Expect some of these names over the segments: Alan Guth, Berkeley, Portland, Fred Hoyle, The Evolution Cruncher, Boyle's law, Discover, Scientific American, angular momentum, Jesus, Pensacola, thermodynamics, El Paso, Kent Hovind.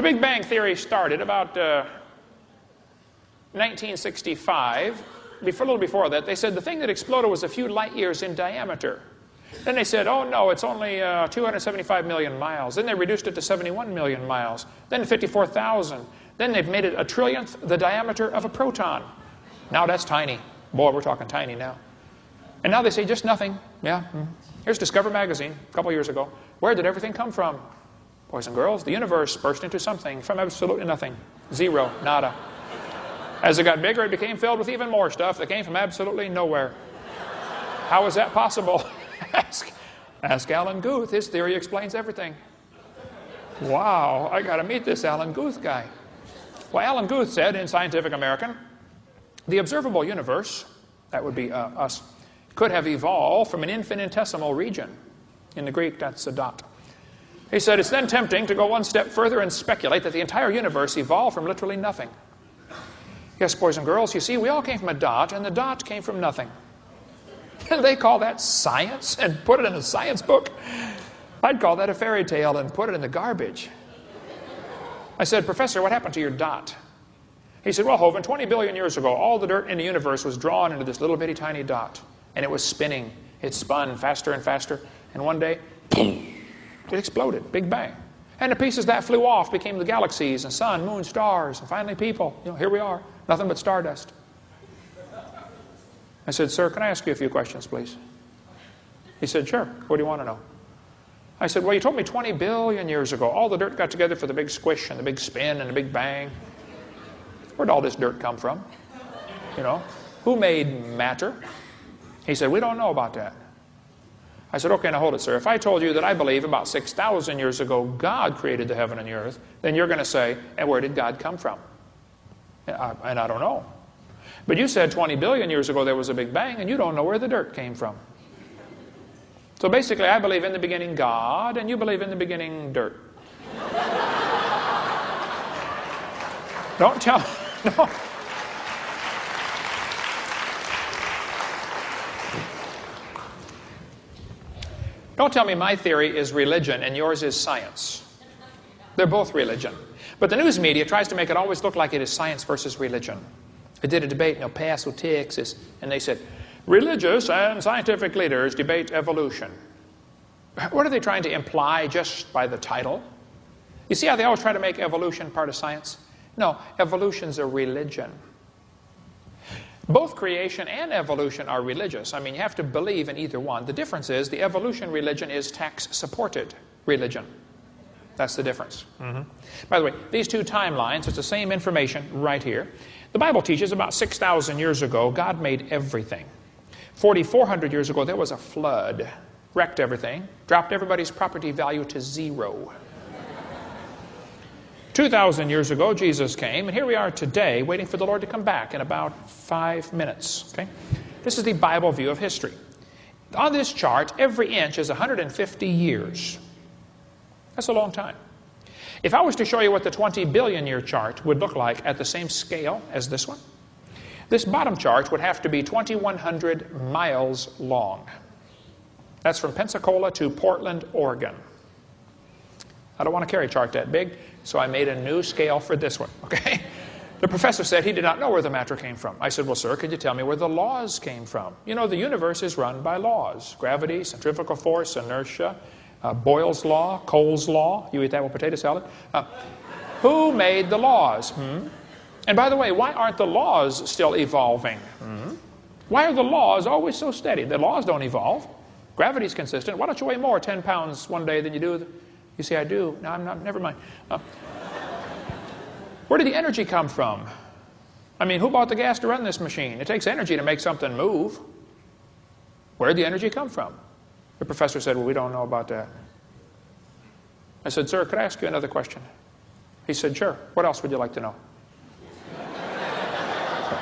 The Big Bang Theory started about 1965. A little before that, they said the thing that exploded was a few light years in diameter. Then they said, oh no, it's only 275 million miles. Then they reduced it to 71 million miles. Then 54,000. Then they've made it a trillionth the diameter of a proton. Now that's tiny. Boy, we're talking tiny now. And now they say just nothing. Yeah. Here's Discover magazine a couple years ago. Where did everything come from? Boys and girls, the universe burst into something from absolutely nothing. Zero. Nada. As it got bigger, it became filled with even more stuff that came from absolutely nowhere. How is that possible? Ask Alan Guth. His theory explains everything. Wow, I got to meet this Alan Guth guy. Well, Alan Guth said in Scientific American, the observable universe, that would be us, could have evolved from an infinitesimal region. In the Greek, that's a dot. He said, it's then tempting to go one step further and speculate that the entire universe evolved from literally nothing. Yes, boys and girls, you see, we all came from a dot, and the dot came from nothing. They call that science and put it in a science book. I'd call that a fairy tale and put it in the garbage. I said, Professor, what happened to your dot? He said, well, Hovind, 20 billion years ago, all the dirt in the universe was drawn into this little bitty tiny dot, and it was spinning. It spun faster and faster, and one day, boom, it exploded, big bang. And the pieces that flew off became the galaxies and sun, moon, stars, and finally people. You know, here we are, nothing but stardust. I said, sir, can I ask you a few questions, please? He said, sure. What do you want to know? I said, well, you told me 20 billion years ago, all the dirt got together for the big squish and the big spin and the big bang. Where'd all this dirt come from? You know, who made matter? He said, we don't know about that. I said, okay, now hold it, sir. If I told you that I believe about 6,000 years ago God created the heaven and the earth, then you're going to say, and where did God come from? And I don't know. But you said 20 billion years ago there was a big bang, and you don't know where the dirt came from. So basically, I believe in the beginning God, and you believe in the beginning dirt. Don't tell me. No. Don't tell me my theory is religion and yours is science. They're both religion. But the news media tries to make it always look like it is science versus religion. I did a debate in El Paso, Texas, and they said, religious and scientific leaders debate evolution. What are they trying to imply just by the title? You see how they always try to make evolution part of science? No, evolution's a religion. Both creation and evolution are religious. I mean, you have to believe in either one. The difference is the evolution religion is tax-supported religion. That's the difference. By the way, these two timelines, it's the same information right here. The Bible teaches about 6,000 years ago, God made everything. 4,400 years ago, there was a flood. Wrecked everything. Dropped everybody's property value to zero. 2,000 years ago, Jesus came, and here we are today waiting for the Lord to come back in about 5 minutes. Okay? This is the Bible view of history. On this chart, every inch is 150 years. That's a long time. If I was to show you what the 20 billion year chart would look like at the same scale as this one, this bottom chart would have to be 2,100 miles long. That's from Pensacola to Portland, Oregon. I don't want to carry a chart that big, so I made a new scale for this one, okay? The professor said he did not know where the matter came from. I said, well, sir, could you tell me where the laws came from? You know, the universe is run by laws. Gravity, centrifugal force, inertia, Boyle's law, Cole's law. You eat that with potato salad. Who made the laws? And by the way, why aren't the laws still evolving? Why are the laws always so steady? The laws don't evolve. Gravity's consistent. Why don't you weigh more 10 pounds one day than you do? You say, I do. No, I'm not. Never mind. Where did the energy come from? I mean, who bought the gas to run this machine? It takes energy to make something move. Where did the energy come from? The professor said, well, we don't know about that. I said, sir, could I ask you another question? He said, sure. What else would you like to know?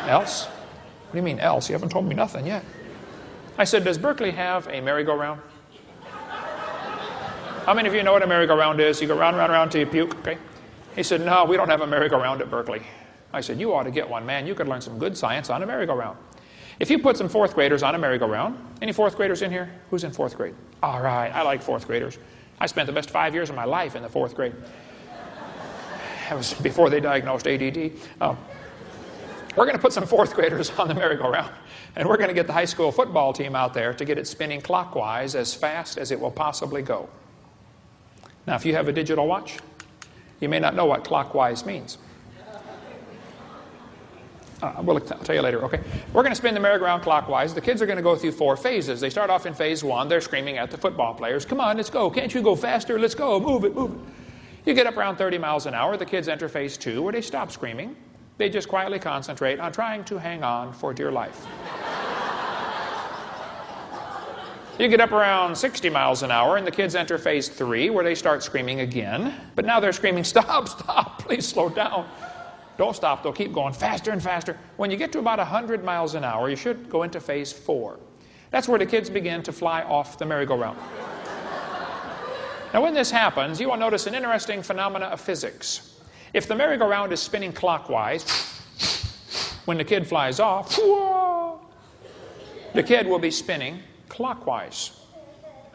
Else? What do you mean, else? You haven't told me nothing yet. I said, does Berkeley have a merry-go-round? How many of you know what a merry-go-round is? You go round, round, round till you puke, okay? He said, no, we don't have a merry-go-round at Berkeley. I said, you ought to get one, man. You could learn some good science on a merry-go-round. If you put some fourth graders on a merry-go-round, any fourth graders in here? Who's in fourth grade? All right, I like fourth graders. I spent the best 5 years of my life in the fourth grade. That was before they diagnosed ADD. We're going to put some fourth graders on the merry-go-round, and we're going to get the high school football team out there to get it spinning clockwise as fast as it will possibly go. Now, if you have a digital watch, you may not know what clockwise means. I'll tell you later, okay? We're going to spin the merry-go-round clockwise. The kids are going to go through four phases. They start off in phase one. They're screaming at the football players, "Come on, let's go. Can't you go faster? Let's go. Move it, move it." You get up around 30 miles an hour. The kids enter phase two, where they stop screaming. They just quietly concentrate on trying to hang on for dear life. You get up around 60 miles an hour, and the kids enter phase three, where they start screaming again. But now they're screaming, "Stop, stop, please slow down." Don't stop, they'll keep going faster and faster. When you get to about 100 miles an hour, you should go into phase four. That's where the kids begin to fly off the merry-go-round. Now, when this happens, you will notice an interesting phenomena of physics. If the merry-go-round is spinning clockwise, when the kid flies off, the kid will be spinning clockwise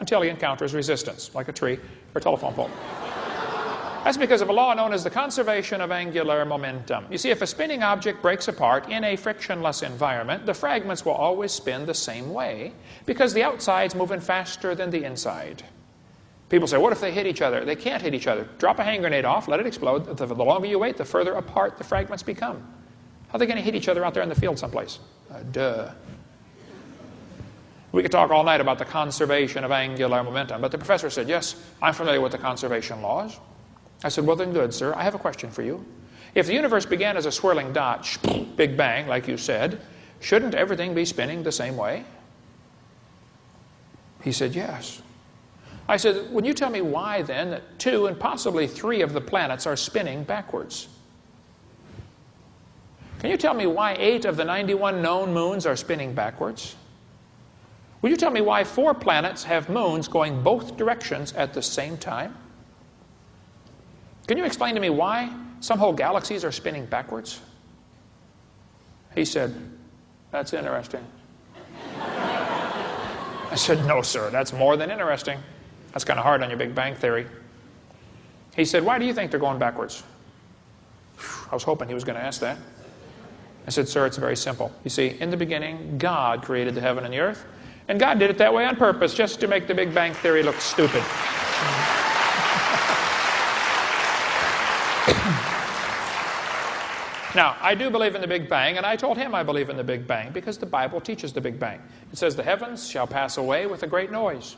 until he encounters resistance, like a tree or a telephone pole. That's because of a law known as the conservation of angular momentum. You see, if a spinning object breaks apart in a frictionless environment, the fragments will always spin the same way because the outside's moving faster than the inside. People say, what if they hit each other? They can't hit each other. Drop a hand grenade off, let it explode. The longer you wait, the further apart the fragments become. How are they going to hit each other out there in the field someplace? Duh. We could talk all night about the conservation of angular momentum, but the professor said, yes, I'm familiar with the conservation laws. I said, well, then good, sir. I have a question for you. If the universe began as a swirling dot, big bang, like you said, shouldn't everything be spinning the same way? He said, yes. I said, would you tell me why, then, that 2 and possibly 3 of the planets are spinning backwards? Can you tell me why 8 of the 91 known moons are spinning backwards? Will you tell me why 4 planets have moons going both directions at the same time? Can you explain to me why some whole galaxies are spinning backwards? He said, that's interesting. I said, no, sir, that's more than interesting. That's kind of hard on your Big Bang Theory. He said, why do you think they're going backwards? I was hoping he was going to ask that. I said, sir, it's very simple. You see, in the beginning, God created the heaven and the earth, and God did it that way on purpose, just to make the Big Bang Theory look stupid. Now, I do believe in the Big Bang, and I told him I believe in the Big Bang because the Bible teaches the Big Bang. It says, the heavens shall pass away with a great noise.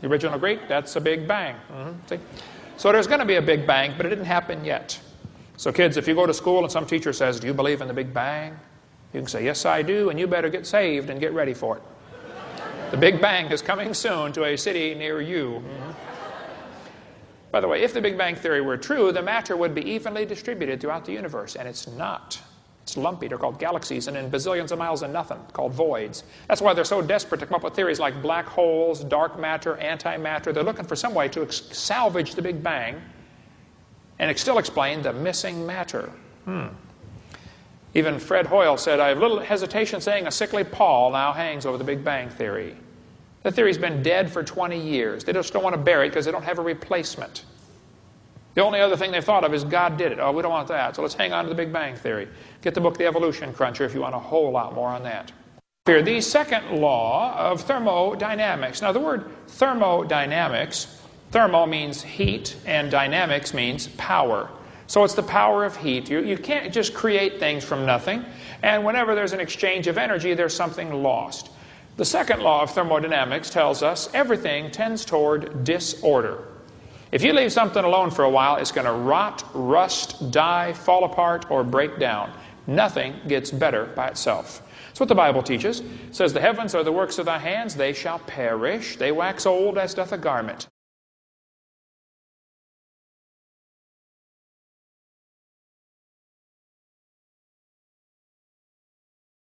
The original Greek, that's a Big Bang. See? So there's going to be a Big Bang, but it didn't happen yet. So kids, if you go to school and some teacher says, do you believe in the Big Bang? You can say, yes, I do, and you better get saved and get ready for it. The Big Bang is coming soon to a city near you. By the way, if the Big Bang Theory were true, the matter would be evenly distributed throughout the universe, and it's not. It's lumpy. They're called galaxies, and in bazillions of miles of nothing, called voids. That's why they're so desperate to come up with theories like black holes, dark matter, antimatter. They're looking for some way to salvage the Big Bang and still explain the missing matter. Even Fred Hoyle said, I have little hesitation saying a sickly pall now hangs over the Big Bang Theory. The theory's been dead for 20 years. They just don't want to bury it because they don't have a replacement. The only other thing they thought of is God did it. Oh, we don't want that, so let's hang on to the Big Bang Theory. Get the book, The Evolution Cruncher, if you want a whole lot more on that. Here, the second law of thermodynamics. Now, the word thermodynamics, thermo means heat, and dynamics means power. So it's the power of heat. You can't just create things from nothing. And whenever there's an exchange of energy, there's something lost. The second law of thermodynamics tells us everything tends toward disorder. If you leave something alone for a while, it's going to rot, rust, die, fall apart, or break down. Nothing gets better by itself. That's what the Bible teaches. It says, the heavens are the works of thy hands, they shall perish. They wax old as doth a garment.